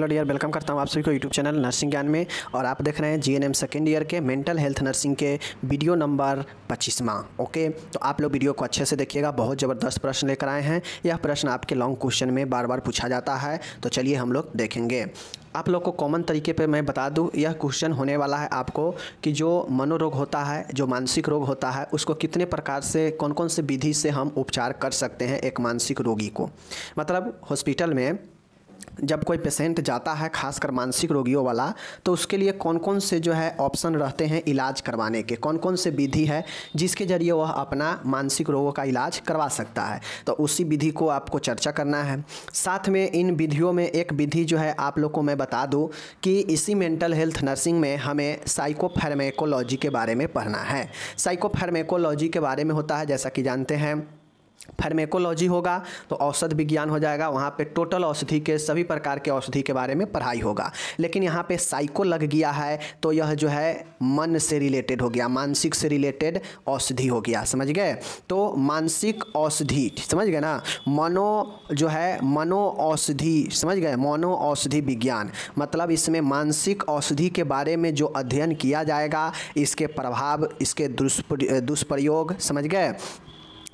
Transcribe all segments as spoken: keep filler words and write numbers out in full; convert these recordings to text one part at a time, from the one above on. Hello dear, welcome करता हूं आप सभी को यूट्यूब चैनल नर्सिंग ज्ञान में। और आप देख रहे हैं जीएनएम सेकंड ईयर के मेंटल हेल्थ नर्सिंग के वीडियो नंबर पच्चीसवां। ओके, तो आप लोग वीडियो को अच्छे से देखिएगा, बहुत ज़बरदस्त प्रश्न लेकर आए हैं। यह प्रश्न आपके लॉन्ग क्वेश्चन में बार बार पूछा जाता है, तो चलिए हम लोग देखेंगे। आप लोग को कॉमन तरीके पे मैं बता दूं, यह क्वेश्चन होने वाला है आपको कि जो मनोरोग होता है, जो मानसिक रोग होता है, उसको कितने प्रकार से, कौन कौन से विधि से हम उपचार कर सकते हैं एक मानसिक रोगी को। मतलब हॉस्पिटल में जब कोई पेशेंट जाता है, खासकर मानसिक रोगियों वाला, तो उसके लिए कौन कौन से जो है ऑप्शन रहते हैं इलाज करवाने के, कौन कौन से विधि है जिसके ज़रिए वह अपना मानसिक रोगों का इलाज करवा सकता है। तो उसी विधि को आपको चर्चा करना है। साथ में इन विधियों में एक विधि जो है आप लोग को मैं बता दूं कि इसी मेंटल हेल्थ नर्सिंग में हमें साइकोफार्मेकोलॉजी के बारे में पढ़ना है। साइकोफार्मेकोलॉजी के बारे में होता है, जैसा कि जानते हैं, फार्मेकोलॉजी होगा तो औषध विज्ञान हो जाएगा, वहाँ पे टोटल औषधि के, सभी प्रकार के औषधि के बारे में पढ़ाई होगा। लेकिन यहाँ पे साइको लग गया है तो यह जो है मन से रिलेटेड हो गया, मानसिक से रिलेटेड औषधि हो गया। समझ गए? तो मानसिक औषधि, समझ गए ना, मनो जो है मनो औषधि, समझ गए, मनो औषधि विज्ञान। मतलब इसमें मानसिक औषधि के बारे में जो अध्ययन किया जाएगा, इसके प्रभाव, इसके दुष्प्रयोग, समझ गए,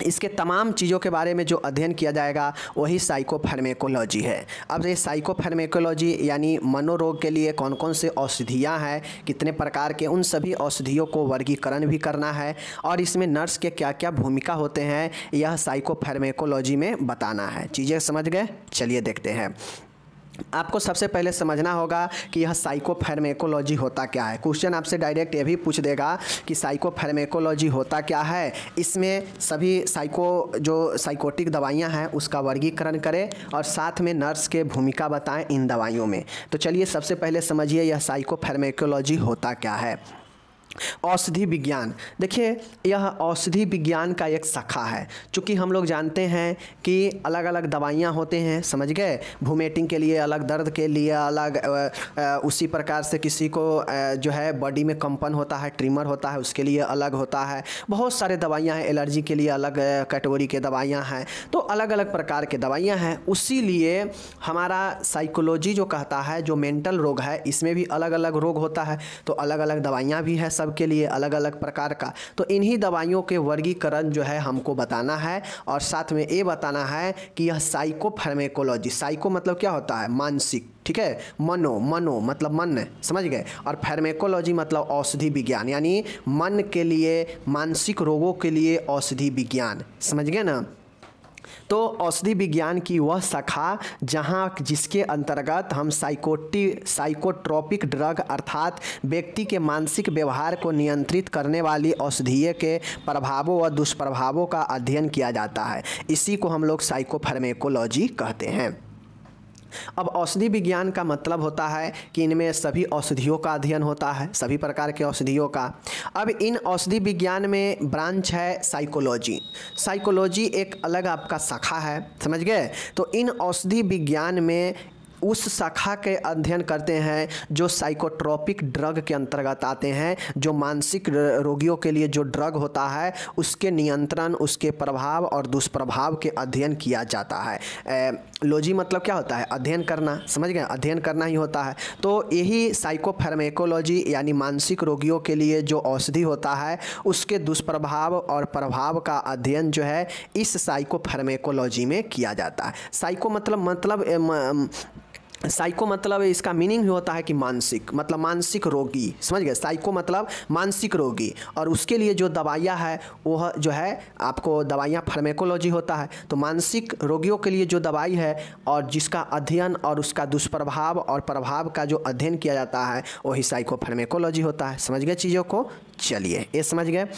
इसके तमाम चीज़ों के बारे में जो अध्ययन किया जाएगा वही साइकोफार्मेकोलॉजी है। अब ये साइकोफार्मेकोलॉजी यानी मनोरोग के लिए कौन कौन से औषधियाँ हैं, कितने प्रकार के, उन सभी औषधियों को वर्गीकरण भी करना है और इसमें नर्स के क्या क्या भूमिका होते हैं यह साइकोफार्मेकोलॉजी में बताना है। चीज़ें समझ गए? चलिए देखते हैं। आपको सबसे पहले समझना होगा कि यह साइकोफार्मेकोलॉजी होता क्या है। क्वेश्चन आपसे डायरेक्ट ये भी पूछ देगा कि साइकोफार्मेकोलॉजी होता क्या है, इसमें सभी साइको जो साइकोटिक दवाइयां हैं उसका वर्गीकरण करें और साथ में नर्स के भूमिका बताएं इन दवाइयों में। तो चलिए सबसे पहले समझिए यह साइकोफार्मेकोलॉजी होता क्या है। औषधि विज्ञान, देखिए यह औषधि विज्ञान का एक शाखा है। चूँकि हम लोग जानते हैं कि अलग अलग दवाइयाँ होते हैं, समझ गए, वोमिटिंग के लिए अलग, दर्द के लिए अलग, उसी प्रकार से किसी को जो है बॉडी में कंपन होता है, ट्रिमर होता है, उसके लिए अलग होता है, बहुत सारे दवाइयाँ हैं, एलर्जी के लिए अलग कैटेगरी के दवाइयाँ हैं। तो अलग अलग प्रकार के दवाइयाँ हैं, उसी लिए हमारा साइकोलॉजी जो कहता है, जो मेंटल रोग है, इसमें भी अलग अलग रोग होता है, तो अलग अलग दवाइयाँ भी हैं के लिए अलग अलग प्रकार का। तो इन्हीं दवाइयों के वर्गीकरण जो है हमको बताना है और साथ में ये बताना है कि यह साइकोफार्मेकोलॉजी, साइको मतलब क्या होता है, मानसिक, ठीक है, मनो, मनो मतलब मन, समझ गए, और फार्मेकोलॉजी मतलब औषधि विज्ञान, यानी मन के लिए, मानसिक रोगों के लिए औषधि विज्ञान, समझ गए ना। तो औषधि विज्ञान की वह शाखा जहाँ, जिसके अंतर्गत हम साइकोटी साइकोट्रोपिक ड्रग अर्थात व्यक्ति के मानसिक व्यवहार को नियंत्रित करने वाली औषधियों के प्रभावों व दुष्प्रभावों का अध्ययन किया जाता है, इसी को हम लोग साइकोफार्मेकोलॉजी कहते हैं। अब औषधि विज्ञान का मतलब होता है कि इनमें सभी औषधियों का अध्ययन होता है, सभी प्रकार के औषधियों का। अब इन औषधि विज्ञान में ब्रांच है साइकोलॉजी, साइकोलॉजी एक अलग आपका शाखा है, समझ गए। तो इन औषधि विज्ञान में उस शाखा के अध्ययन करते हैं जो साइकोट्रोपिक ड्रग के अंतर्गत आते हैं, जो मानसिक रोगियों के लिए जो ड्रग होता है उसके नियंत्रण, उसके प्रभाव और दुष्प्रभाव के अध्ययन किया जाता है। ए, लॉजी मतलब क्या होता है, अध्ययन करना, समझ गए, अध्ययन करना ही होता है। तो यही साइकोफार्मेकोलॉजी यानी मानसिक रोगियों के लिए जो औषधि होता है उसके दुष्प्रभाव और प्रभाव का अध्ययन जो है इस साइकोफार्मेकोलॉजी में किया जाता है। साइको मतलब मतलब एम, एम, साइको मतलब इसका मीनिंग भी होता है कि मानसिक, मतलब मानसिक रोगी, समझ गए, साइको मतलब मानसिक रोगी, और उसके लिए जो दवाइयाँ है वह जो है आपको दवाइयाँ फार्मेकोलॉजी होता है। तो मानसिक रोगियों के लिए जो दवाई है और जिसका अध्ययन और उसका दुष्प्रभाव और प्रभाव का जो अध्ययन किया जाता है वही साइकोफार्मेकोलॉजी होता है। समझ गए चीज़ों को? चलिए ये समझ गए।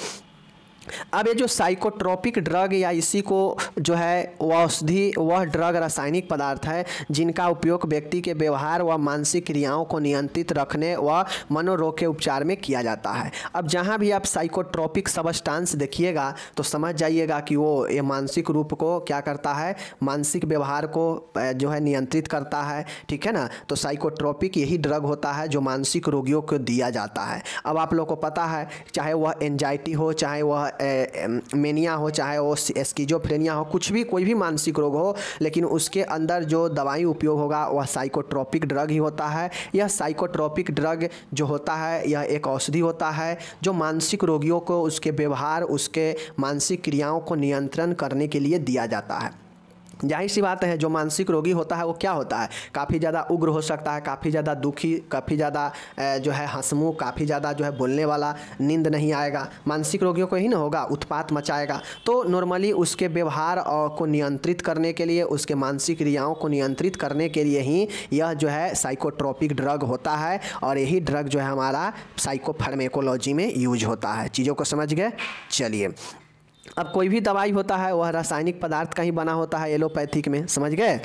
अब ये जो साइकोट्रोपिक ड्रग या इसी को जो है वह औषधि, वह ड्रग रासायनिक पदार्थ है जिनका उपयोग व्यक्ति के व्यवहार व मानसिक क्रियाओं को नियंत्रित रखने व मनोरोग के उपचार में किया जाता है। अब जहाँ भी आप साइकोट्रोपिक सबस्टांस देखिएगा तो समझ जाइएगा कि वो ये मानसिक रूप को क्या करता है, मानसिक व्यवहार को जो है नियंत्रित करता है, ठीक है ना। तो साइकोट्रोपिक यही ड्रग होता है जो मानसिक रोगियों को दिया जाता है। अब आप लोग को पता है, चाहे वह एंजाइटी हो, चाहे वह मेनिया हो, चाहे वो स्किजोफ्रेनिया हो, कुछ भी कोई भी मानसिक रोग हो, लेकिन उसके अंदर जो दवाई उपयोग होगा वह साइकोट्रोपिक ड्रग ही होता है। यह साइकोट्रोपिक ड्रग जो होता है यह एक औषधि होता है जो मानसिक रोगियों को उसके व्यवहार, उसके मानसिक क्रियाओं को नियंत्रण करने के लिए दिया जाता है। जाहिर सी बात है जो मानसिक रोगी होता है वो क्या होता है, काफ़ी ज़्यादा उग्र हो सकता है, काफ़ी ज़्यादा दुखी, काफ़ी ज़्यादा जो है हंसमुख, काफ़ी ज़्यादा जो है बोलने वाला, नींद नहीं आएगा, मानसिक रोगियों को ही ना होगा, उत्पात मचाएगा। तो नॉर्मली उसके व्यवहार को नियंत्रित करने के लिए, उसके मानसिक क्रियाओं को नियंत्रित करने के लिए ही यह जो है साइकोट्रोपिक ड्रग होता है, और यही ड्रग जो है हमारा साइकोफार्मेकोलॉजी में यूज होता है। चीज़ों को समझ गए। चलिए, अब कोई भी दवाई होता है वह रासायनिक पदार्थ का ही बना होता है, एलोपैथिक में, समझ गए।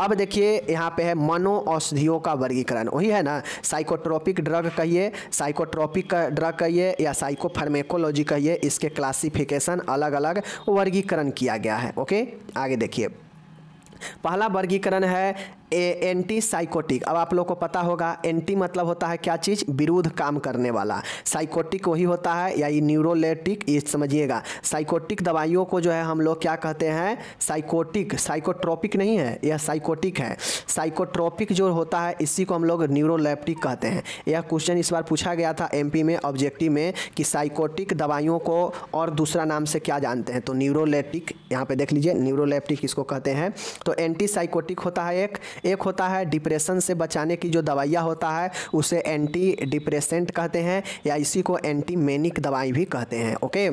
अब देखिए यहाँ पे है मनो औषधियों का वर्गीकरण, वही है ना, साइकोट्रोपिक ड्रग कहिए, साइकोट्रोपिक ड्रग कहिए या साइकोफार्मेकोलॉजी कहिए, इसके क्लासिफिकेशन अलग अलग वर्गीकरण किया गया है। ओके, आगे देखिए, पहला वर्गीकरण है एंटी साइकोटिक। अब आप लोग को पता होगा एंटी मतलब होता है क्या चीज़, विरुद्ध काम करने वाला। साइकोटिक वही होता है, या न्यूरोलेटिक, ये समझिएगा। साइकोटिक दवाइयों को जो है हम लोग क्या कहते हैं, साइकोटिक। साइकोट्रोपिक नहीं है, यह साइकोटिक है। साइकोट्रोपिक जो होता है इसी को हम लोग न्यूरोलेप्टिक कहते हैं। यह क्वेश्चन इस बार पूछा गया था एम पी में ऑब्जेक्टिव में कि साइकोटिक दवाइयों को और दूसरा नाम से क्या जानते हैं, तो न्यूरोलेटिक, यहाँ पर देख लीजिए न्यूरोलेप्टिक इसको कहते हैं। तो एंटी साइकोटिक होता है एक एक होता है डिप्रेशन से बचाने की जो दवाइयाँ होता है उसे एंटी डिप्रेसेंट कहते हैं, या इसी को एंटी मेनिक दवाई भी कहते हैं। ओके,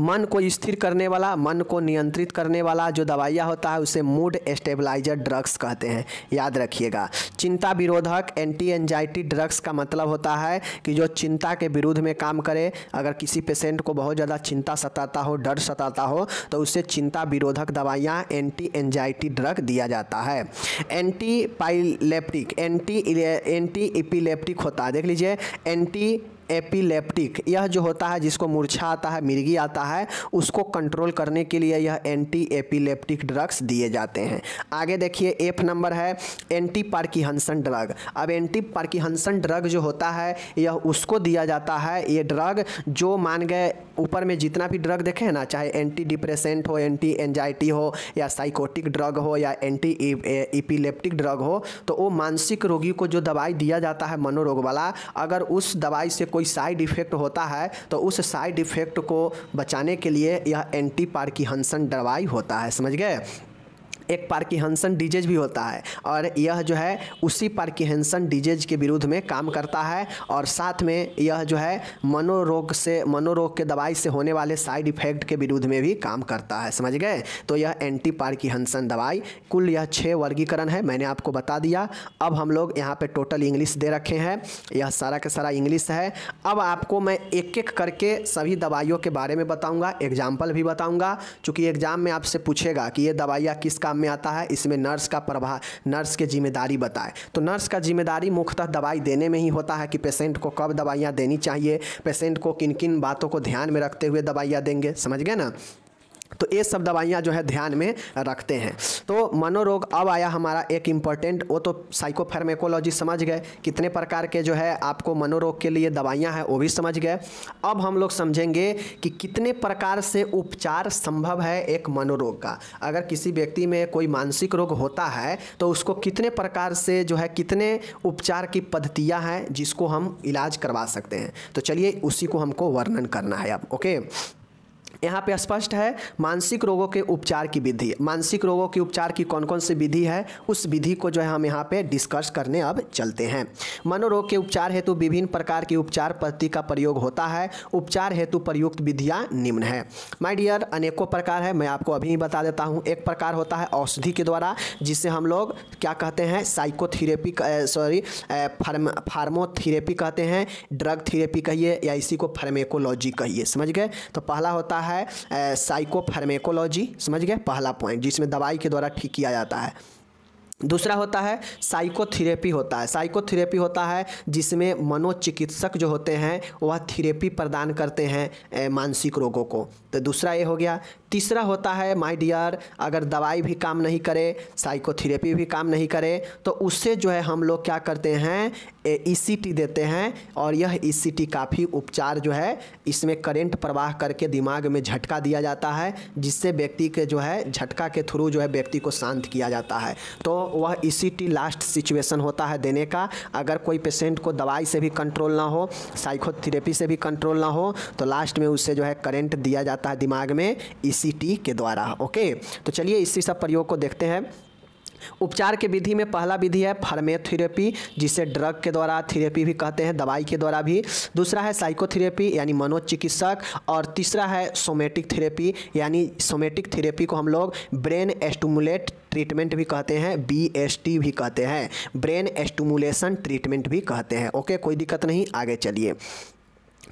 मन को स्थिर करने वाला, मन को नियंत्रित करने वाला जो दवाइयाँ होता है उसे मूड स्टेबलाइजर ड्रग्स कहते हैं, याद रखिएगा। चिंता विरोधक एंटी एंजाइटी ड्रग्स का मतलब होता है कि जो चिंता के विरुद्ध में काम करे। अगर किसी पेशेंट को बहुत ज़्यादा चिंता सताता हो, डर सताता हो, तो उसे चिंता विरोधक दवाइयाँ एंटी एंजाइटी ड्रग दिया जाता है। Anti epileptic, anti anti epileptic होता है, देख लीजिए एंटी एपिलेप्टिक। यह जो होता है जिसको मूर्छा आता है, मिर्गी आता है, उसको कंट्रोल करने के लिए यह एंटी एपिलेप्टिक ड्रग्स दिए जाते हैं। आगे देखिए, एफ नंबर है एंटी पार्किंसन ड्रग। अब एंटी पार्किंसन ड्रग जो होता है यह उसको दिया जाता है, ये ड्रग जो मान गए ऊपर में जितना भी ड्रग देखे ना, चाहे एंटी डिप्रेसेंट हो, एंटी एंजाइटी हो, या साइकोटिक ड्रग हो, या एंटी एपिलेप्टिक ड्रग हो, तो वो मानसिक रोगी को जो दवाई दिया जाता है मनोरोग वाला, अगर उस दवाई से कोई साइड इफेक्ट होता है तो उस साइड इफेक्ट को बचाने के लिए यह एंटी पार्किंसन दवाई होता है, समझ गए। एक पार्किंसन डिजीज भी होता है और यह जो है उसी पार्किंसन डिजीज के विरुद्ध में काम करता है, और साथ में यह जो है मनोरोग से, मनोरोग के दवाई से होने वाले साइड इफेक्ट के विरुद्ध में भी काम करता है, समझ गए। तो यह एंटी पार्किंसन दवाई, कुल यह छः वर्गीकरण है, मैंने आपको बता दिया। अब हम लोग यहाँ पे टोटल इंग्लिश दे रखे हैं, यह सारा का सारा इंग्लिश है। अब आपको मैं एक एक करके सभी दवाइयों के बारे में बताऊँगा, एग्जाम्पल भी बताऊँगा, चूँकि एग्जाम में आपसे पूछेगा कि ये दवाइयाँ किस में आता है, इसमें नर्स का प्रभाव, नर्स के जिम्मेदारी बताएं। तो नर्स का जिम्मेदारी मुख्यतः दवाई देने में ही होता है कि पेशेंट को कब दवाइयाँ देनी चाहिए, पेशेंट को किन किन बातों को ध्यान में रखते हुए दवाइयाँ देंगे, समझ गए ना। तो ये सब दवाइयाँ जो है ध्यान में रखते हैं। तो मनोरोग, अब आया हमारा एक इम्पोर्टेंट, वो तो साइकोफार्मेकोलॉजी समझ गए, कितने प्रकार के जो है आपको मनोरोग के लिए दवाइयाँ हैं वो भी समझ गए। अब हम लोग समझेंगे कि कितने प्रकार से उपचार संभव है एक मनोरोग का। अगर किसी व्यक्ति में कोई मानसिक रोग होता है तो उसको कितने प्रकार से जो है, कितने उपचार की पद्धतियाँ हैं जिसको हम इलाज करवा सकते हैं, तो चलिए उसी को हमको वर्णन करना है अब। ओके, यहाँ पे स्पष्ट है मानसिक रोगों के उपचार की विधि, मानसिक रोगों के उपचार की कौन कौन सी विधि है, उस विधि को जो है हम यहाँ पे डिस्कस करने अब चलते हैं। मनोरोग के उपचार हेतु विभिन्न प्रकार की उपचार पद्धति का प्रयोग होता है। उपचार हेतु प्रयुक्त विधियाँ निम्न है। माय डियर, अनेकों प्रकार है, मैं आपको अभी बता देता हूँ। एक प्रकार होता है औषधि के द्वारा, जिसे हम लोग क्या कहते हैं, साइकोथेरेपी, सॉरी फार्मोथेरेपी कहते हैं, ड्रग थेरेपी कहिए या इसी को फार्मेकोलॉजी कहिए, समझ गए। तो पहला होता है है साइकोफार्मेकोलॉजी, समझ गए, पहला पॉइंट जिसमें दवाई के द्वारा ठीक किया जाता है। दूसरा होता है साइकोथेरेपी होता है, साइकोथेरेपी होता है जिसमें मनोचिकित्सक जो होते हैं वह थेरेपी प्रदान करते हैं मानसिक रोगों को, तो दूसरा ये हो गया। तीसरा होता है माय डियर, अगर दवाई भी काम नहीं करे, साइकोथेरेपी भी काम नहीं करे, तो उससे जो है हम लोग क्या करते हैं, ईसीटी देते हैं। और यह ईसीटी काफ़ी उपचार जो है इसमें करेंट प्रवाह करके दिमाग में झटका दिया जाता है, जिससे व्यक्ति के जो है झटका के थ्रू जो है व्यक्ति को शांत किया जाता है। तो वह ईसीटी लास्ट सिचुएशन होता है देने का। अगर कोई पेशेंट को दवाई से भी कंट्रोल ना हो, साइकोथेरेपी से भी कंट्रोल ना हो, तो लास्ट में उससे जो है करेंट दिया जाता है दिमाग में ईसीटी के द्वारा। ओके, तो चलिए इसी सब प्रयोग को देखते हैं। उपचार के विधि में पहला विधि है फार्माकोथेरेपी, जिसे ड्रग के द्वारा थेरेपी भी कहते हैं, दवाई के द्वारा भी। दूसरा है साइकोथेरेपी यानी मनोचिकित्सक, और तीसरा है सोमेटिक थेरेपी, यानी सोमेटिक थेरेपी को हम लोग ब्रेन स्टिमुलेट ट्रीटमेंट भी कहते हैं, बी एस टी भी कहते हैं, ब्रेन स्टिमुलेशन ट्रीटमेंट भी कहते हैं। ओके, कोई दिक्कत नहीं, आगे चलिए।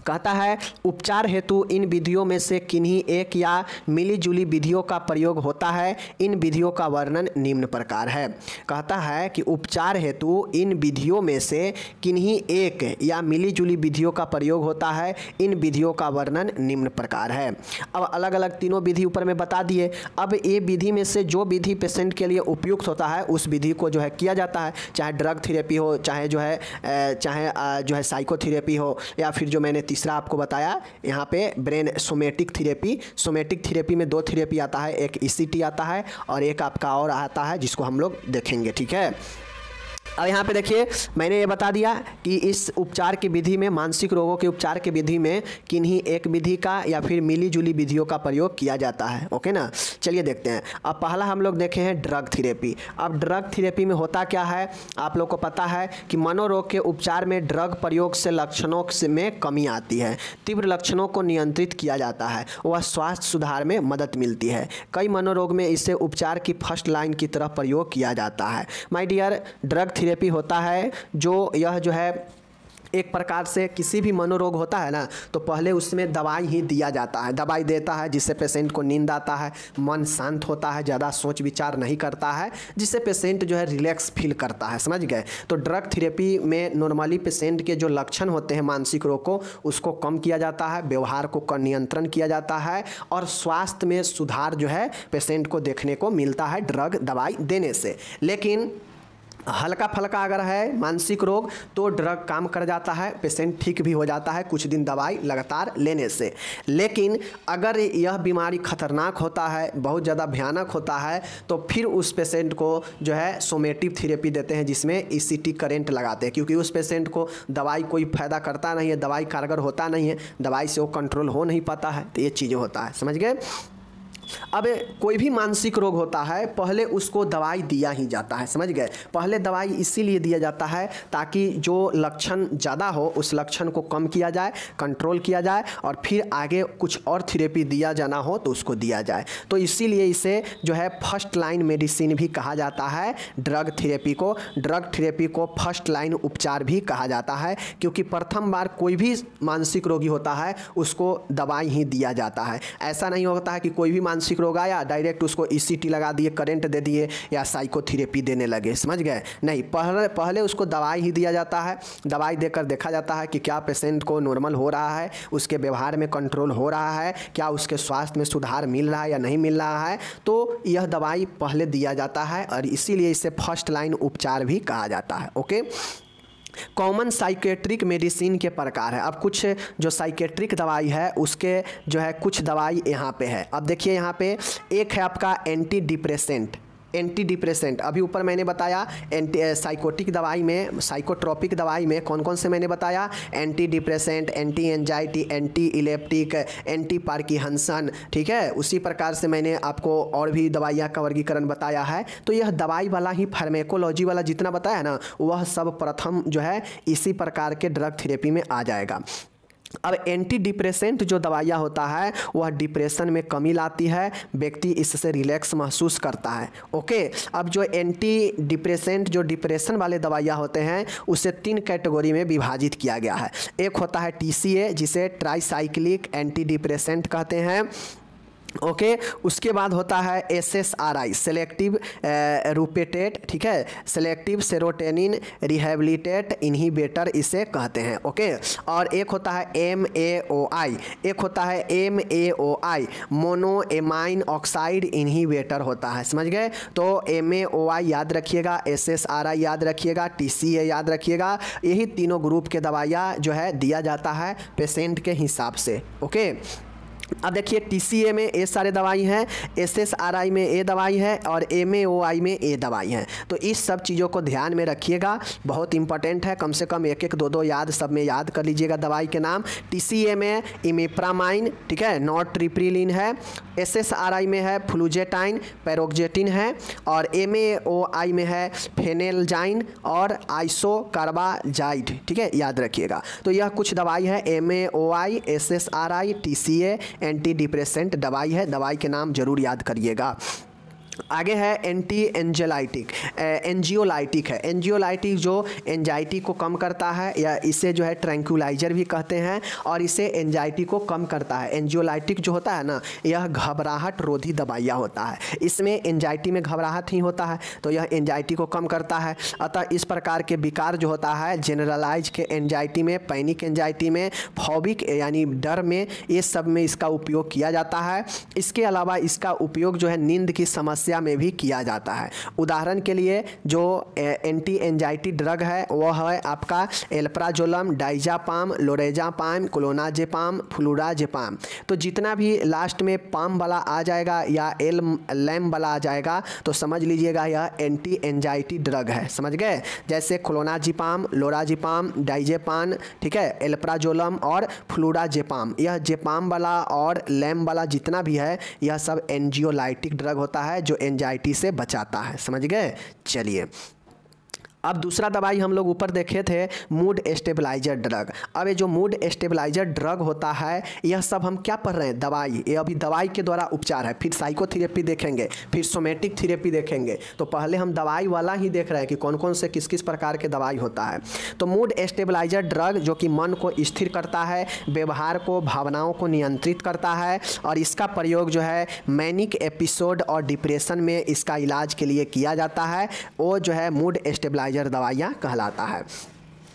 कहता है उपचार हेतु इन विधियों में से किन्हीं एक या मिलीजुली विधियों का प्रयोग होता है। इन विधियों का वर्णन निम्न प्रकार है। कहता है कि उपचार हेतु इन विधियों में से किन्हीं एक या मिलीजुली विधियों का प्रयोग होता है। इन विधियों का वर्णन निम्न प्रकार है। अब अलग अलग तीनों विधि ऊपर में बता दिए। अब ये विधि में से जो विधि पेशेंट के लिए उपयुक्त होता है उस विधि को जो है किया जाता है, चाहे ड्रग थेरेपी हो, चाहे जो है चाहे जो है साइकोथेरेपी हो, या फिर जो मैंने तीसरा आपको बताया यहाँ पे brain somatic therapy. Somatic therapy में दो थेरेपी आता है, एक ईसीटी आता है और एक आपका और आता है जिसको हम लोग देखेंगे, ठीक है। अब यहाँ पे देखिए, मैंने ये बता दिया कि इस उपचार की विधि में, मानसिक रोगों के उपचार की विधि में किन्हीं एक विधि का या फिर मिलीजुली विधियों का प्रयोग किया जाता है। ओके ना, चलिए देखते हैं। अब पहला हम लोग देखे हैं ड्रग थेरेपी। अब ड्रग थेरेपी में होता क्या है, आप लोग को पता है कि मनोरोग के उपचार में ड्रग प्रयोग से लक्षणों में कमी आती है, तीव्र लक्षणों को नियंत्रित किया जाता है, वह स्वास्थ्य सुधार में मदद मिलती है। कई मनोरोग में इसे उपचार की फर्स्ट लाइन की तरह प्रयोग किया जाता है। माय डियर, ड्रग थेरेपी होता है जो यह जो है एक प्रकार से किसी भी मनोरोग होता है ना, तो पहले उसमें दवाई ही दिया जाता है, दवाई देता है, जिससे पेशेंट को नींद आता है, मन शांत होता है, ज़्यादा सोच विचार नहीं करता है, जिससे पेशेंट जो है रिलैक्स फील करता है, समझ गए। तो ड्रग थेरेपी में नॉर्मली पेशेंट के जो लक्षण होते हैं मानसिक रोग को, उसको कम किया जाता है, व्यवहार को नियंत्रण किया जाता है, और स्वास्थ्य में सुधार जो है पेशेंट को देखने को मिलता है ड्रग दवाई देने से। लेकिन हल्का फलका अगर है मानसिक रोग तो ड्रग काम कर जाता है, पेशेंट ठीक भी हो जाता है कुछ दिन दवाई लगातार लेने से। लेकिन अगर यह बीमारी खतरनाक होता है, बहुत ज़्यादा भयानक होता है, तो फिर उस पेशेंट को जो है सोमेटिव थेरेपी देते हैं, जिसमें ईसीटी करेंट लगाते हैं, क्योंकि उस पेशेंट को दवाई कोई फ़ायदा करता नहीं है, दवाई कारगर होता नहीं है, दवाई से वो कंट्रोल हो नहीं पाता है। तो ये चीज़ें होता है, समझ गए। अब कोई भी मानसिक रोग होता है पहले उसको दवाई दिया ही जाता है, समझ गए। पहले दवाई इसीलिए दिया जाता है ताकि जो लक्षण ज़्यादा हो उस लक्षण को कम किया जाए, कंट्रोल किया जाए, और फिर आगे कुछ और थेरेपी दिया जाना हो तो उसको दिया जाए। तो इसीलिए इसे जो है फर्स्ट लाइन मेडिसिन भी कहा जाता है, ड्रग थेरेपी को। ड्रग थेरेपी को फर्स्ट लाइन उपचार भी कहा जाता है, क्योंकि प्रथम बार कोई भी मानसिक रोगी होता है उसको दवाई ही दिया जाता है। ऐसा नहीं होता है कि कोई भी मानसिक रोग आया डायरेक्ट उसको ईसीटी लगा दिए, करंट दे दिए, या साइकोथेरेपी देने लगे, समझ गए। नहीं, पहले पहले उसको दवाई ही दिया जाता है। दवाई देकर देखा जाता है कि क्या पेशेंट को नॉर्मल हो रहा है, उसके व्यवहार में कंट्रोल हो रहा है, क्या उसके स्वास्थ्य में सुधार मिल रहा है या नहीं मिल रहा है। तो यह दवाई पहले दिया जाता है और इसीलिए इसे फर्स्ट लाइन उपचार भी कहा जाता है। ओके, कॉमन साइकेट्रिक मेडिसिन के प्रकार है। अब कुछ जो साइकेट्रिक दवाई है उसके जो है कुछ दवाई यहाँ पे है। अब देखिए यहाँ पे एक है आपका एंटी डिप्रेसेंट। एंटी डिप्रेसेंट अभी ऊपर मैंने बताया, एंटी साइकोटिक दवाई में, साइकोट्रॉपिक दवाई में कौन कौन से मैंने बताया, anti depressant, anti anxiety, anti elliptic, anti Parkinson, ठीक है। उसी प्रकार से मैंने आपको और भी दवाइयाँ का वर्गीकरण बताया है। तो यह दवाई वाला ही, फार्मेकोलॉजी वाला जितना बताया ना, वह सब प्रथम जो है इसी प्रकार के ड्रग थेरेपी में आ जाएगा। अब एंटी डिप्रेसेंट जो दवाइयाँ होता है वह डिप्रेशन में कमी लाती है, व्यक्ति इससे रिलैक्स महसूस करता है। ओके, अब जो एंटी डिप्रेसेंट जो डिप्रेशन वाले दवाइयाँ होते हैं उसे तीन कैटेगरी में विभाजित किया गया है। एक होता है टी सी ए, जिसे ट्राईसाइक्लिक एंटी डिप्रेसेंट कहते हैं। ओके okay, उसके बाद होता है S S R I selective reuptake, ठीक है, सेलेक्टिव सेरोटेनिन रिहेबिलिटेट इनहिबिटर इसे कहते हैं। Okay okay? और एक होता है एम ए ओ आई, एक होता है M A O I monoamine oxidase inhibitor होता है, समझ गए। तो एम ए ओ आई याद रखिएगा, एस एस आर आई याद रखिएगा, टी सी ए याद रखिएगा, यही तीनों ग्रुप के दवाइयाँ जो है दिया जाता है पेशेंट के हिसाब से। Okay okay? अब देखिए टीसीए में ये सारे दवाई हैं, एसएसआरआई में ये दवाई है और एमएओआई में ये दवाई है। तो इस सब चीज़ों को ध्यान में रखिएगा, बहुत इंपॉर्टेंट है, कम से कम एक एक दो दो याद सब में याद कर लीजिएगा दवाई के नाम। टीसीए में इमिप्रामाइन, ठीक है, नॉर्ट्रिप्रिलिन है, एसएसआरआई में है फ्लूजेटाइन पैरोक्जेटिन है, और एमएओआई में है फेनेलजाइन और आइसोकार्बाजाइड, ठीक है, याद रखिएगा। तो यह कुछ दवाई है MAOI, SSRI, TCA, anti depressant दवाई है, दवाई के नाम जरूर याद करिएगा। आगे है एंटी एंजेलाइटिक, एंजियोलाइटिक है, एंजियोलाइटिक जो एंजाइटी को कम करता है, या इसे जो है ट्रैंक्विलाइजर भी कहते हैं, और इसे एंजाइटी को कम करता है। एंजियोलाइटिक जो होता है ना, यह घबराहट रोधी दवाइयाँ होता है, इसमें एंजाइटी में घबराहट ही होता है, तो यह एंजाइटी को कम करता है। अतः इस प्रकार के विकार जो होता है जनरलाइज के एंजाइटी में, पैनिक एंजाइटी में, फोबिक यानी डर में, ये सब में इसका उपयोग किया जाता है। इसके अलावा इसका उपयोग जो है नींद की समस्या में भी किया जाता है। उदाहरण के लिए जो एंटी एंजाइटी ड्रग है वह है आपका alprazolam, diazepam, lorazepam, clonazepam, flurazepam. तो जितना भी लास्ट में पाम वाला आ जाएगा या एल लैम वाला आ जाएगा तो समझ लीजिएगा यह एंटी एंजाइटी ड्रग है, समझ गए। जैसे क्लोनाजेपाम, लोराजेपाम, डाइजेपाम, ठीक है, एल्प्राजोलम और फ्लूराजेपाम, यह जेपाम वाला और लैम वाला जितना भी है यह सब एंजियोलाइटिक ड्रग होता है जो एंजाइटी से बचाता है, समझ गए। चलिए अब दूसरा दवाई हम लोग ऊपर देखे थे मूड स्टेबलाइजर ड्रग। अब ये जो मूड स्टेबलाइजर ड्रग होता है यह सब हम क्या पढ़ रहे हैं, दवाई, ये अभी दवाई के द्वारा उपचार है। फिर साइकोथेरेपी देखेंगे, फिर सोमेटिक थेरेपी देखेंगे, तो पहले हम दवाई वाला ही देख रहे हैं कि कौन कौन से किस किस प्रकार के दवाई होता है। तो मूड स्टेबलाइजर ड्रग जो कि मन को स्थिर करता है, व्यवहार को, भावनाओं को नियंत्रित करता है, और इसका प्रयोग जो है मैनिक एपिसोड और डिप्रेशन में इसका इलाज के लिए किया जाता है, वो जो है मूड स्टेबलाइजर दवाइयाँ कहलाता है।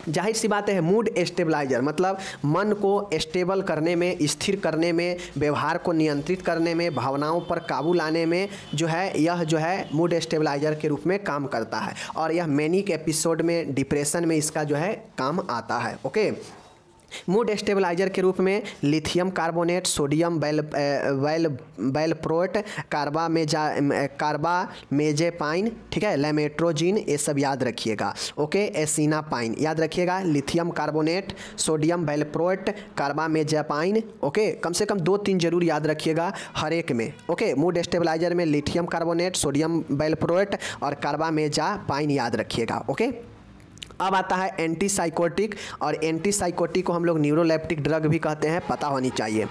जाहिर सी बात है मूड स्टेबलाइजर मतलब मन को स्टेबल करने में, स्थिर करने में, व्यवहार को नियंत्रित करने में, भावनाओं पर काबू लाने में जो है यह जो है मूड स्टेबलाइजर के रूप में काम करता है, और यह मैनिक एपिसोड में, डिप्रेशन में इसका जो है काम आता है। ओके, मूड स्टेबलाइजर के रूप में लिथियम कार्बोनेट, सोडियम बैल बैल बैलप्रोट, कार्बामेजा कार्बामेजेपाइन, ठीक है, लेमेट्रोजिन, ये सब याद रखिएगा। ओके, एसिनापाइन याद रखिएगा, lithium carbonate, sodium valproate, carbamazepine. Okay, कम से कम दो तीन जरूर याद रखिएगा हर एक में। ओके, मूड स्टेबलाइजर में लिथियम कार्बोनेट, सोडियम बैलप्रोट और कार्बामेजेपाइन याद रखिएगा। ओके, अब आता है एंटी साइकोटिक, और एंटी साइकोटिक को हम लोग न्यूरोलेप्टिक ड्रग भी कहते हैं, पता होनी चाहिए।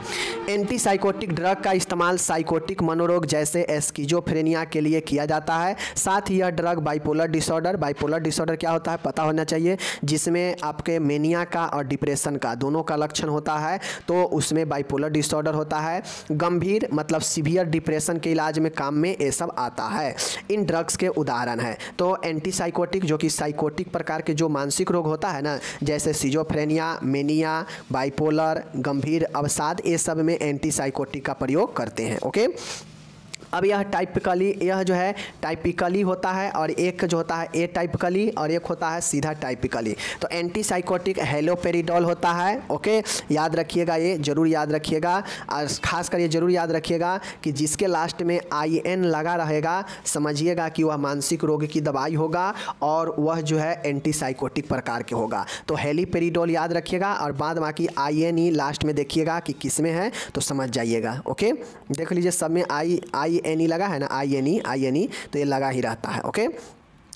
एंटी साइकोटिक ड्रग का इस्तेमाल साइकोटिक मनोरोग जैसे स्किजोफ्रेनिया के लिए किया जाता है। साथ ही यह drug bipolar disorder, bipolar disorder क्या होता है पता होना चाहिए, जिसमें आपके मेनिया का और डिप्रेशन का दोनों का लक्षण होता है, तो उसमें बाइपोलर डिसऑर्डर होता है। गंभीर मतलब सीवियर डिप्रेशन के इलाज में, काम में ये सब आता है, इन ड्रग्स के उदाहरण है। तो एंटी साइकोटिक जो कि साइकोटिक प्रकार के जो मानसिक रोग होता है ना, जैसे सिजोफ्रेनिया, मेनिया, बाइपोलर, गंभीर अवसाद, ये सब में एंटी साइकोटिक का प्रयोग करते हैं। ओके, अब यह टाइपिकली, यह जो है टाइपिकली होता है, और एक जो होता है ए टाइपिकली और एक होता है सीधा टाइपिकली। तो एंटी साइकोटिक हेलोपेरिडोल होता है। ओके, याद रखिएगा, ये जरूर याद रखिएगा, और खासकर ये जरूर याद रखिएगा कि जिसके लास्ट में आई एन लगा रहेगा समझिएगा कि वह मानसिक रोग की दवाई होगा, और वह जो है एंटी साइकोटिक प्रकार के होगा। तो हेलीपेरिडोल याद रखिएगा, और बाद बाकी आई एन ई लास्ट में देखिएगा कि किस में है तो समझ जाइएगा। ओके, देख लीजिए सब में आई आई एनी लगा है ना, I N E I N E, तो ये लगा ही रहता है। ओके,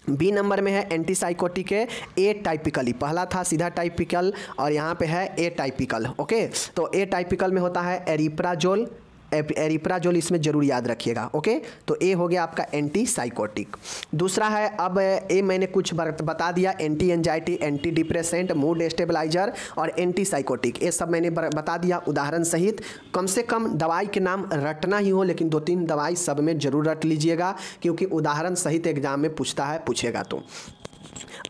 बी नंबर में है एंटी साइकोटिक है ए टाइपिकली, पहला था सीधा टाइपिकल और यहाँ पे है ए टाइपिकल। ओके, तो ए टाइपिकल में होता है एरिप्राजोल, एरिप्राजोल इसमें जरूर याद रखिएगा। ओके, तो ए हो गया आपका एंटी साइकोटिक। दूसरा है, अब ए मैंने कुछ बता दिया, anti anxiety, anti depressant, mood stabiliser और एंटी साइकोटिक, ये सब मैंने बता दिया उदाहरण सहित। कम से कम दवाई के नाम रटना ही हो, लेकिन दो तीन दवाई सब में जरूर रट लीजिएगा, क्योंकि उदाहरण सहित एग्जाम में पूछता है, पूछेगा तो।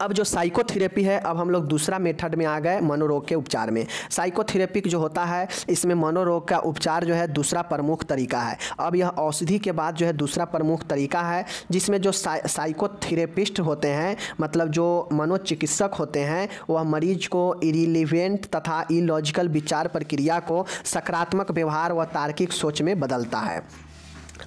अब जो साइकोथेरेपी है, अब हम लोग दूसरा मेथड में आ गए मनोरोग के उपचार में। साइकोथेरेपिक जो होता है, इसमें मनोरोग का उपचार जो है दूसरा प्रमुख तरीका है। अब यह औषधि के बाद जो है दूसरा प्रमुख तरीका है, जिसमें जो साइकोथेरेपिस्ट होते हैं, मतलब जो मनोचिकित्सक होते हैं, वह मरीज को इरिलीवेंट तथा इलॉजिकल विचार प्रक्रिया को सकारात्मक व्यवहार व तार्किक सोच में बदलता है।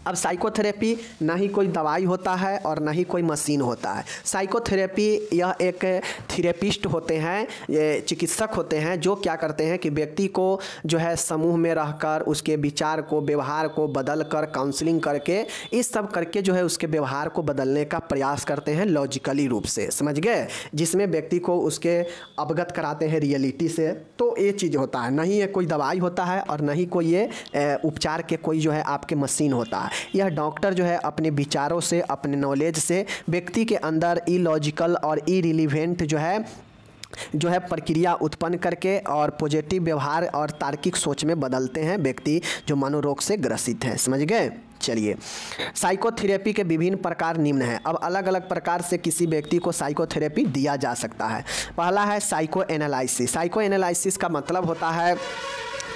अब साइकोथेरेपी ना ही कोई दवाई होता है और ना ही कोई मशीन होता है। साइकोथेरेपी यह एक थेरेपिस्ट होते हैं, चिकित्सक होते हैं, जो क्या करते हैं कि व्यक्ति को जो है समूह में रहकर उसके विचार को, व्यवहार को बदल कर, काउंसलिंग करके, इस सब करके जो है उसके व्यवहार को बदलने का प्रयास करते हैं लॉजिकली रूप से, समझ गए, जिसमें व्यक्ति को उसके अवगत कराते हैं रियलिटी से। तो ये चीज़ होता है, नहीं ये कोई दवाई होता है और ना ही कोई ये उपचार के कोई जो है आपके मशीन होता है। यह डॉक्टर जो है अपने विचारों से, अपने नॉलेज से व्यक्ति के अंदर इलॉजिकल और इरिलीवेंट जो है जो है प्रक्रिया उत्पन्न करके और पॉजिटिव व्यवहार और तार्किक सोच में बदलते हैं व्यक्ति जो मनोरोग से ग्रसित हैं, समझ गए। चलिए, साइकोथेरेपी के विभिन्न प्रकार निम्न हैं। अब अलग अलग प्रकार से किसी व्यक्ति को साइकोथेरेपी दिया जा सकता है। पहला है साइको एनालिसिस। साइको एनालिसिस का मतलब होता है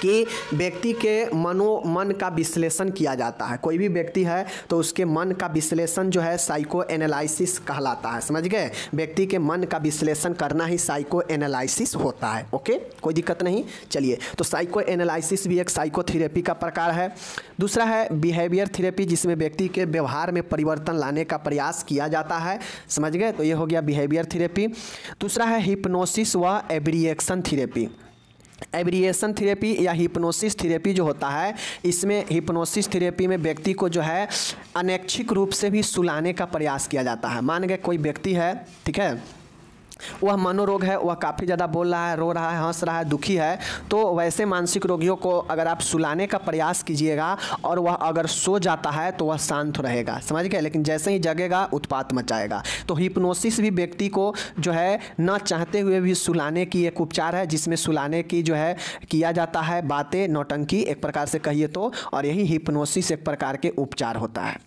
कि व्यक्ति के मनो मन का विश्लेषण किया जाता है। कोई भी व्यक्ति है तो उसके मन का विश्लेषण जो है साइको एनालिसिस कहलाता है, समझ गए। व्यक्ति के मन का विश्लेषण करना ही साइको एनालिसिस होता है। ओके, कोई दिक्कत नहीं। चलिए, तो साइको एनालिसिस भी एक साइकोथेरेपी का प्रकार है। दूसरा है बिहेवियर थेरेपी, जिसमें व्यक्ति के व्यवहार में परिवर्तन लाने का प्रयास किया जाता है, समझ गए। तो ये हो गया बिहेवियर थेरेपी। दूसरा है हिप्नोसिस व एब्रिएक्शन थेरेपी। एब्रिएशन थेरेपी या हिप्नोसिस थेरेपी जो होता है, इसमें हिप्नोसिस थेरेपी में व्यक्ति को जो है अनैच्छिक रूप से भी सुलाने का प्रयास किया जाता है। मान गए कोई व्यक्ति है, ठीक है, वह मनोरोग है, वह काफ़ी ज़्यादा बोल रहा है, रो रहा है, हंस रहा है, दुखी है, तो वैसे मानसिक रोगियों को अगर आप सुलाने का प्रयास कीजिएगा और वह अगर सो जाता है तो वह शांत रहेगा, समझ गए, लेकिन जैसे ही जगेगा उत्पात मचाएगा। तो हिप्नोसिस भी व्यक्ति को जो है ना चाहते हुए भी सुलाने की एक उपचार है, जिसमें सुलाने की जो है किया जाता है बातें, नौटंकी एक प्रकार से कहिए तो, और यही हिप्नोसिस एक प्रकार के उपचार होता है।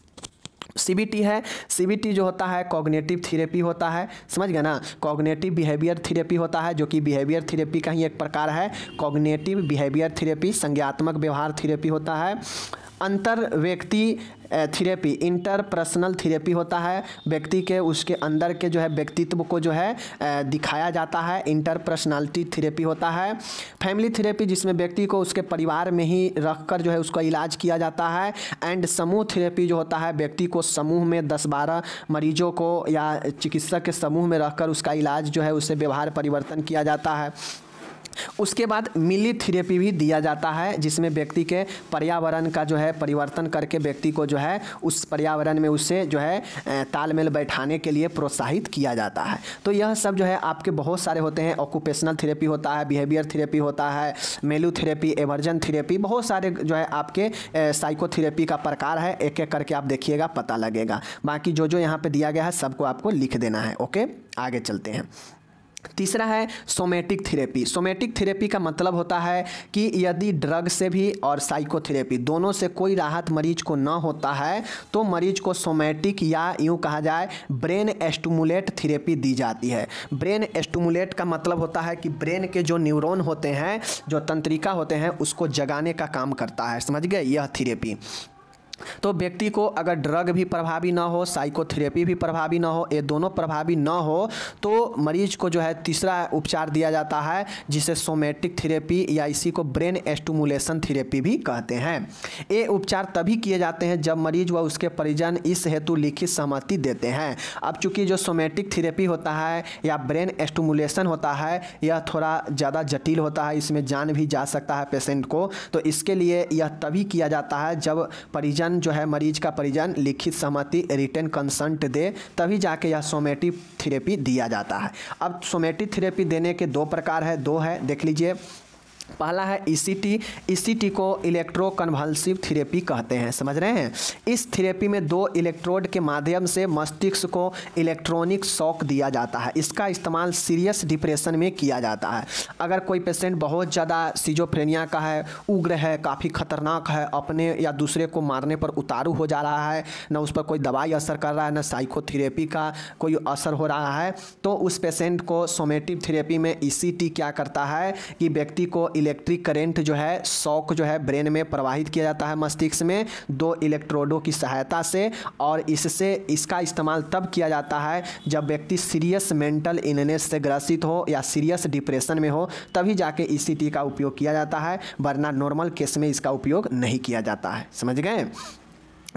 सीबीटी है, सीबीटी जो होता है कॉग्निटिव थेरेपी होता है, समझ गए ना। कॉग्निटिव बिहेवियर थेरेपी होता है, जो कि बिहेवियर थेरेपी का ही एक प्रकार है। कॉग्निटिव बिहेवियर थेरेपी संज्ञात्मक व्यवहार थेरेपी होता है। अंतर व्यक्ति थेरेपी इंटरपर्सनल थेरेपी होता है, व्यक्ति के उसके अंदर के जो है व्यक्तित्व को जो है दिखाया जाता है, इंटरपर्सनैलिटी थेरेपी होता है। फैमिली थेरेपी, जिसमें व्यक्ति को उसके परिवार में ही रखकर जो है उसका इलाज किया जाता है। एंड समूह थेरेपी जो होता है, व्यक्ति को समूह में दस बारह मरीजों को या चिकित्सक के समूह में रखकर उसका इलाज जो है उससे व्यवहार परिवर्तन किया जाता है। उसके बाद मिली थेरेपी भी दिया जाता है, जिसमें व्यक्ति के पर्यावरण का जो है परिवर्तन करके व्यक्ति को जो है उस पर्यावरण में उससे जो है तालमेल बैठाने के लिए प्रोत्साहित किया जाता है। तो यह सब जो है आपके बहुत सारे होते हैं। ऑक्यूपेशनल थेरेपी होता है, बिहेवियर थेरेपी होता है, मेलू थेरेपी, एवर्जन थेरेपी, बहुत सारे जो है आपके साइकोथेरेपी का प्रकार है। एक एक करके आप देखिएगा, पता लगेगा। बाकी जो जो यहाँ पर दिया गया है सबको आपको लिख देना है। ओके, आगे चलते हैं। तीसरा है सोमेटिक थेरेपी। सोमेटिक थेरेपी का मतलब होता है कि यदि ड्रग से भी और साइकोथेरेपी दोनों से कोई राहत मरीज को ना होता है तो मरीज को सोमेटिक या यूँ कहा जाए ब्रेन स्टिमुलेट थेरेपी दी जाती है। ब्रेन स्टिमुलेट का मतलब होता है कि ब्रेन के जो न्यूरॉन होते हैं, जो तंत्रिका होते हैं, उसको जगाने का काम करता है, समझ गए, यह थेरेपी। तो व्यक्ति को अगर ड्रग भी प्रभावी ना हो, साइकोथेरेपी भी प्रभावी ना हो, ये दोनों प्रभावी ना हो, तो मरीज को जो है तीसरा उपचार दिया जाता है, जिसे सोमेटिक थेरेपी या इसी को ब्रेन स्टिमुलेशन थेरेपी भी कहते हैं। ये उपचार तभी किए जाते हैं जब मरीज व उसके परिजन इस हेतु लिखित सहमति देते हैं। अब चूँकि जो सोमेटिक थेरेपी होता है या ब्रेन स्टिमुलेशन होता है, यह थोड़ा ज़्यादा जटिल होता है, इसमें जान भी जा सकता है पेशेंट को, तो इसके लिए यह तभी किया जाता है जब परिजन जो है मरीज का परिजन लिखित सहमति रिटन कंसंट दे, तभी जाके यह सोमेटिक थेरेपी दिया जाता है। अब सोमेटिक थेरेपी देने के दो प्रकार है, दो है, देख लीजिए। पहला है ईसीटी। ईसीटी को इलेक्ट्रो कन्वल्सिव थेरेपी कहते हैं, समझ रहे हैं। इस थेरेपी में दो इलेक्ट्रोड के माध्यम से मस्तिष्क को इलेक्ट्रॉनिक शॉक दिया जाता है। इसका इस्तेमाल सीरियस डिप्रेशन में किया जाता है। अगर कोई पेशेंट बहुत ज़्यादा सिजोफ्रेनिया का है, उग्र है, काफ़ी खतरनाक है, अपने या दूसरे को मारने पर उतारू हो जा रहा है, ना उस पर कोई दवाई असर कर रहा है, ना साइकोथेरेपी का कोई असर हो रहा है, तो उस पेशेंट को सोमेटिव थेरेपी में ईसीटी क्या करता है कि व्यक्ति को इलेक्ट्रिक करंट जो है, शॉक जो है ब्रेन में प्रवाहित किया जाता है मस्तिष्क में, दो इलेक्ट्रोडों की सहायता से। और इससे इसका इस्तेमाल तब किया जाता है जब व्यक्ति सीरियस मेंटल इलनेस से ग्रसित हो या सीरियस डिप्रेशन में हो, तभी जाके ईसीटी का उपयोग किया जाता है, वरना नॉर्मल केस में इसका उपयोग नहीं किया जाता है, समझ गए।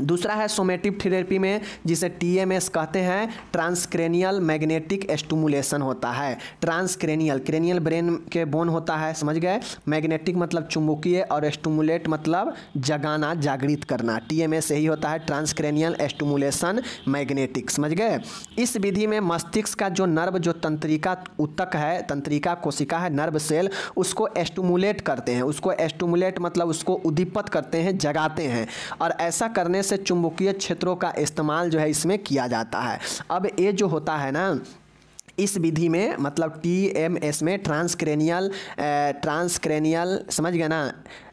दूसरा है सोमेटिव थेरेपी में, जिसे टीएमएस कहते हैं, ट्रांसक्रेनियल मैग्नेटिक स्टिमुलेशन होता है। ट्रांसक्रेनियल, क्रेनियल ब्रेन के बोन होता है, समझ गए। मैग्नेटिक मतलब चुंबकीय और स्टिमुलेट मतलब जगाना, जागृत करना। टीएमएस यही होता है, ट्रांसक्रेनियल स्टिमुलेशन मैग्नेटिक, समझ गए। इस विधि में मस्तिष्क का जो नर्व, जो तंत्रिका उत्तक है, तंत्रिका कोशिका है, नर्व सेल, उसको स्टिमुलेट करते हैं। उसको स्टिमुलेट मतलब उसको उद्दीपित करते हैं, जगाते हैं। और ऐसा करने से चुंबकीय क्षेत्रों का इस्तेमाल जो है इसमें किया जाता है। अब ये जो होता है ना, इस विधि में मतलब टीएमएस में ट्रांसक्रेनियल ट्रांसक्रेनियल समझ गए ना,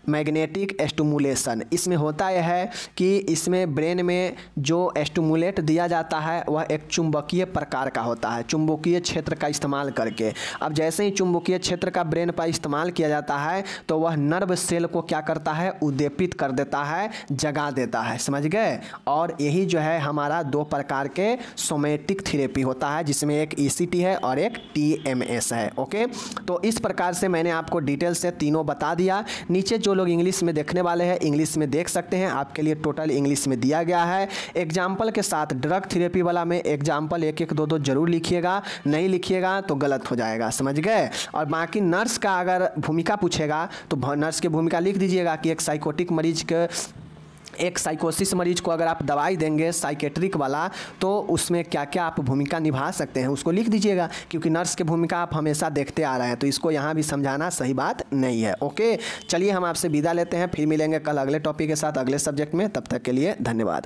मैग्नेटिक स्टिमुलेशन, इसमें होता यह है कि इसमें ब्रेन में जो स्टिमुलेट दिया जाता है वह एक चुंबकीय प्रकार का होता है, चुंबकीय क्षेत्र का इस्तेमाल करके। अब जैसे ही चुंबकीय क्षेत्र का ब्रेन पर इस्तेमाल किया जाता है तो वह नर्व सेल को क्या करता है, उद्दीपित कर देता है, जगा देता है, समझ गए। और यही जो है हमारा दो प्रकार के सोमेटिक थेरेपी होता है, जिसमें एक ईसीटी है और एक टीएमएस है। ओके, तो इस प्रकार से मैंने आपको डिटेल से तीनों बता दिया। नीचे जो लोग इंग्लिश में देखने वाले हैं, इंग्लिश में देख सकते हैं, आपके लिए टोटल इंग्लिश में दिया गया है। एग्जाम्पल के साथ ड्रग थेरेपी वाला में एग्जाम्पल एक एक दो दो जरूर लिखिएगा, नहीं लिखिएगा तो गलत हो जाएगा, समझ गए। और बाकी नर्स का अगर भूमिका पूछेगा तो नर्स की भूमिका लिख दीजिएगा कि एक साइकोटिक मरीज के, एक साइकोसिस मरीज को अगर आप दवाई देंगे साइकेट्रिक वाला, तो उसमें क्या क्या आप भूमिका निभा सकते हैं, उसको लिख दीजिएगा, क्योंकि नर्स की भूमिका आप हमेशा देखते आ रहे हैं, तो इसको यहाँ भी समझाना सही बात नहीं है। ओके, चलिए हम आपसे विदा लेते हैं, फिर मिलेंगे कल अगले टॉपिक के साथ, अगले सब्जेक्ट में। तब तक के लिए धन्यवाद।